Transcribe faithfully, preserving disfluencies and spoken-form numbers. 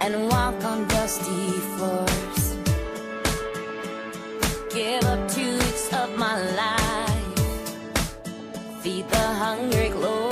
and walk on dusty floors. Give up two weeks of my life, feed the hungry, Lord.